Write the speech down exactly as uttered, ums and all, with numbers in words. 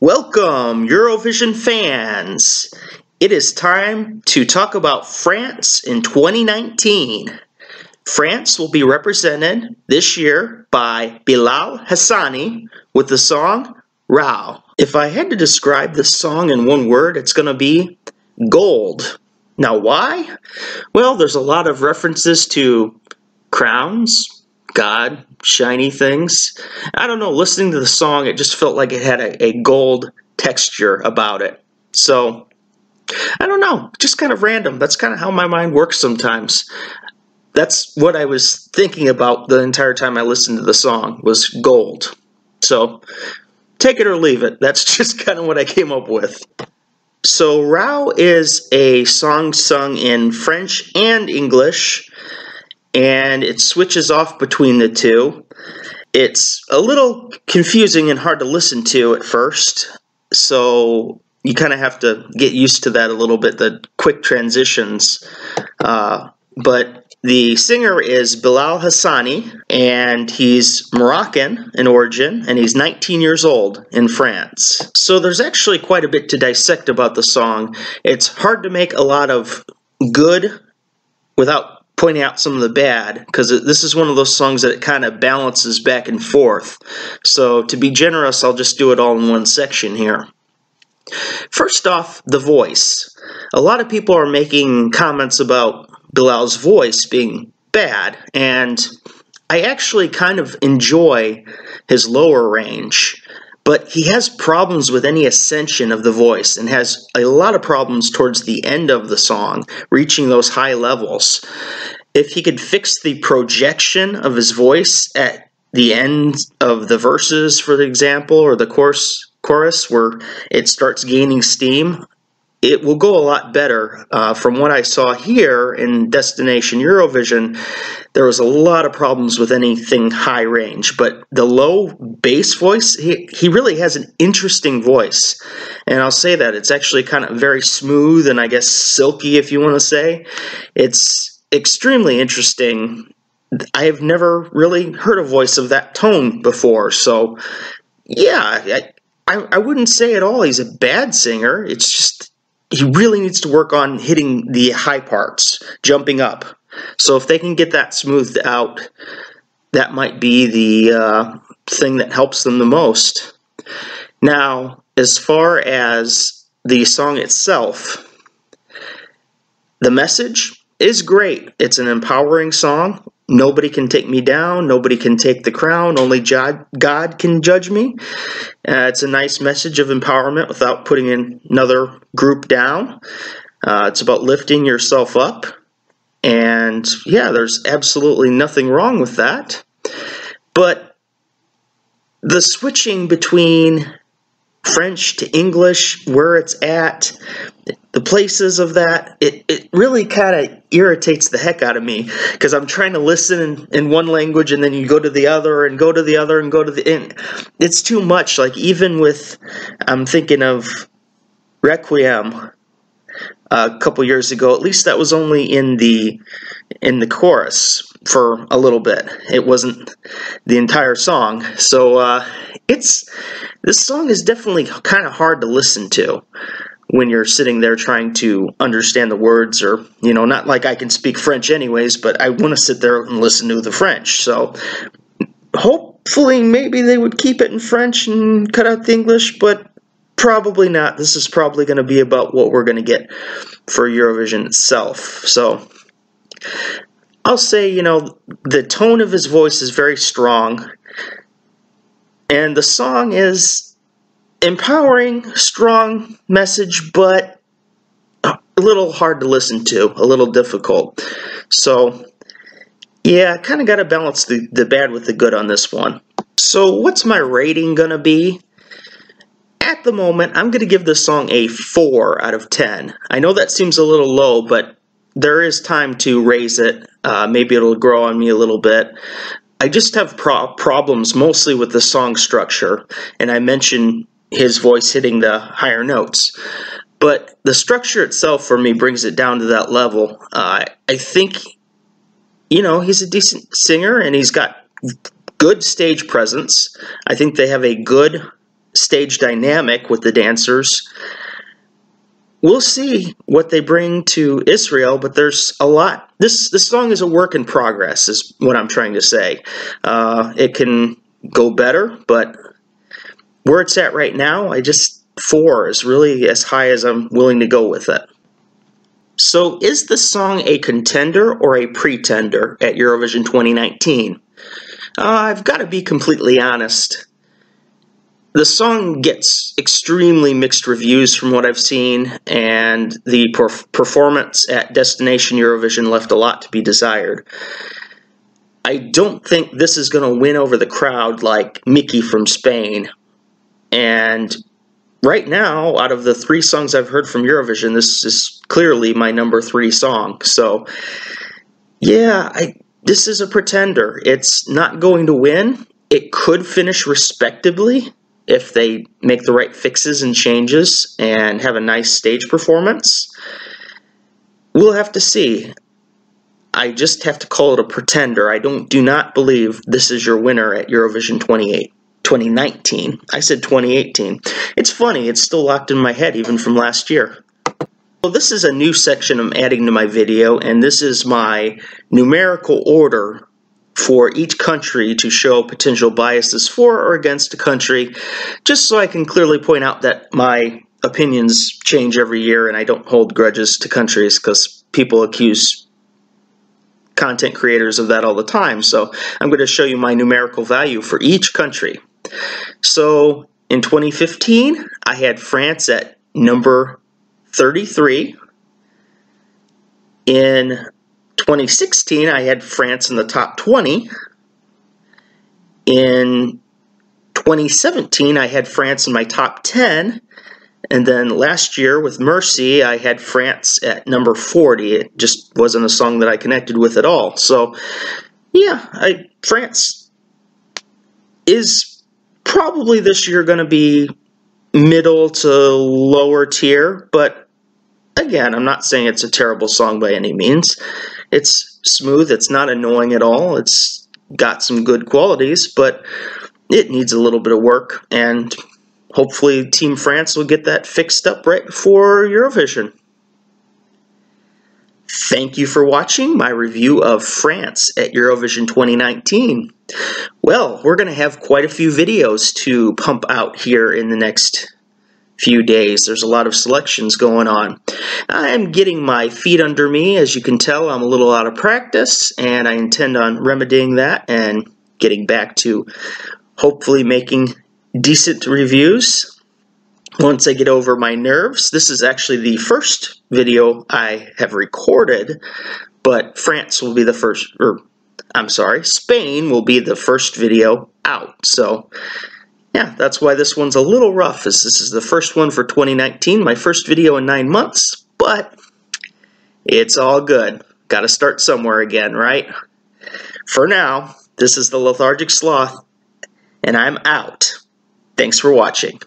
Welcome, Eurovision fans! It is time to talk about France in twenty nineteen. France will be represented this year by Bilal Hassani with the song Roi. If I had to describe this song in one word, it's going to be gold. Now why? Well, there's a lot of references to crowns, God, shiny things. I don't know, listening to the song, it just felt like it had a, a gold texture about it. So, I don't know, just kind of random. That's kind of how my mind works sometimes. That's what I was thinking about the entire time I listened to the song, was gold. So, take it or leave it. That's just kind of what I came up with. So, Roi is a song sung in French and English, and it switches off between the two. It's a little confusing and hard to listen to at first, so you kind of have to get used to that a little bit, the quick transitions. Uh, but the singer is Bilal Hassani, and he's Moroccan in origin, and he's nineteen years old in France. So there's actually quite a bit to dissect about the song. It's hard to make a lot of good without pointing out some of the bad, because this is one of those songs that it kind of balances back and forth. So to be generous, I'll just do it all in one section here. First off, the voice. A lot of people are making comments about Bilal's voice being bad, and I actually kind of enjoy his lower range, but he has problems with any ascension of the voice and has a lot of problems towards the end of the song, reaching those high levels. If he could fix the projection of his voice at the end of the verses, for example, or the chorus, chorus where it starts gaining steam, it will go a lot better. Uh, from what I saw here in Destination Eurovision, there was a lot of problems with anything high range, but the low bass voice, he, he really has an interesting voice. And I'll say that it's actually kind of very smooth and I guess silky, if you want to say. It's extremely interesting. I have never really heard a voice of that tone before, so yeah, I, I, I wouldn't say at all he's a bad singer. It's just he really needs to work on hitting the high parts, jumping up. So if they can get that smoothed out, that might be the uh, thing that helps them the most. Now, as far as the song itself, the message is great. It's an empowering song. Nobody can take me down. Nobody can take the crown. Only God can judge me. Uh, it's a nice message of empowerment without putting another group down. Uh, it's about lifting yourself up. And yeah, there's absolutely nothing wrong with that. But the switching between French to English, where it's at, the places of that, it, it really kind of irritates the heck out of me, because I'm trying to listen in, in one language and then you go to the other and go to the other and go to the and it's too much. Like even with, I'm thinking of Requiem a couple years ago, at least that was only in the in the chorus for a little bit. It wasn't the entire song. So uh, it's this song is definitely kind of hard to listen to when you're sitting there trying to understand the words, or, you know, not like I can speak French anyways, but I want to sit there and listen to the French. So hopefully maybe they would keep it in French and cut out the English, but probably not. This is probably going to be about what we're going to get for Eurovision itself. So I'll say, you know, the tone of his voice is very strong, and the song is empowering, strong message, but a little hard to listen to, a little difficult. So, yeah, kind of got to balance the, the bad with the good on this one. So, what's my rating going to be? At the moment, I'm going to give this song a four out of ten. I know that seems a little low, but there is time to raise it. Uh, maybe it'll grow on me a little bit. I just have pro problems mostly with the song structure, and I mentioned his voice hitting the higher notes. But the structure itself for me brings it down to that level. Uh, I think, you know, he's a decent singer and he's got good stage presence. I think they have a good stage dynamic with the dancers. We'll see what they bring to Israel, but there's a lot. This this song is a work in progress, is what I'm trying to say. Uh, it can go better, but where it's at right now, I just four is really as high as I'm willing to go with it. So, is the song a contender or a pretender at Eurovision twenty nineteen? Uh, I've got to be completely honest. The song gets extremely mixed reviews from what I've seen, and the per performance at Destination Eurovision left a lot to be desired. I don't think this is going to win over the crowd like Mickey from Spain. And right now, out of the three songs I've heard from Eurovision, this is clearly my number three song. So, yeah, I, this is a pretender. It's not going to win. It could finish respectably if they make the right fixes and changes and have a nice stage performance. We'll have to see. I just have to call it a pretender. I don't do not believe this is your winner at Eurovision twenty-eight, twenty nineteen. I said twenty eighteen. It's funny, it's still locked in my head even from last year. Well, this is a new section I'm adding to my video, and this is my numerical order for each country to show potential biases for or against a country, just so I can clearly point out that my opinions change every year and I don't hold grudges to countries, because people accuse content creators of that all the time. So I'm going to show you my numerical value for each country. So in twenty fifteen, I had France at number thirty-three. In twenty sixteen, I had France in the top twenty. In twenty seventeen, I had France in my top ten. And then last year with Mercy, I had France at number forty. It just wasn't a song that I connected with at all. So, yeah, I, France is probably this year going to be middle to lower tier, but again, I'm not saying it's a terrible song by any means. It's smooth. It's not annoying at all. It's got some good qualities, but it needs a little bit of work. And hopefully Team France will get that fixed up right before Eurovision. Thank you for watching my review of France at Eurovision twenty nineteen. Well, we're going to have quite a few videos to pump out here in the next few days. There's a lot of selections going on. I'm getting my feet under me. As you can tell, I'm a little out of practice, and I intend on remedying that and getting back to hopefully making decent reviews once I get over my nerves. This is actually the first video I have recorded, but France will be the first, or I'm sorry, Spain will be the first video out. So yeah, that's why this one's a little rough, as this is the first one for twenty nineteen, my first video in nine months, but it's all good. Gotta start somewhere again, right? For now, this is The Lethargic Sloth, and I'm out. Thanks for watching.